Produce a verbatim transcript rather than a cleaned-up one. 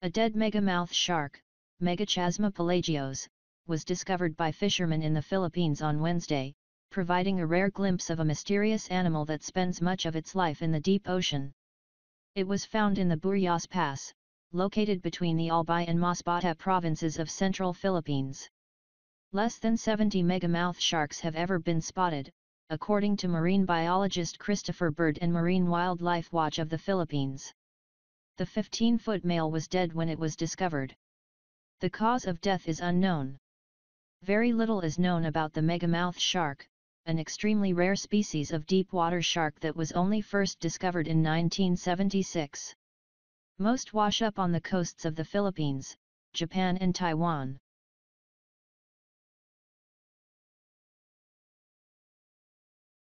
A dead megamouth shark, Megachasma pelagios, was discovered by fishermen in the Philippines on Wednesday, providing a rare glimpse of a mysterious animal that spends much of its life in the deep ocean. It was found in the Burias Pass, located between the Albay and Masbate provinces of central Philippines. Less than seventy megamouth sharks have ever been spotted, according to marine biologist Christopher Byrd and Marine Wildlife Watch of the Philippines. The fifteen-foot male was dead when it was discovered. The cause of death is unknown. Very little is known about the megamouth shark, an extremely rare species of deep-water shark that was only first discovered in nineteen seventy-six. Most wash up on the coasts of the Philippines, Japan and Taiwan.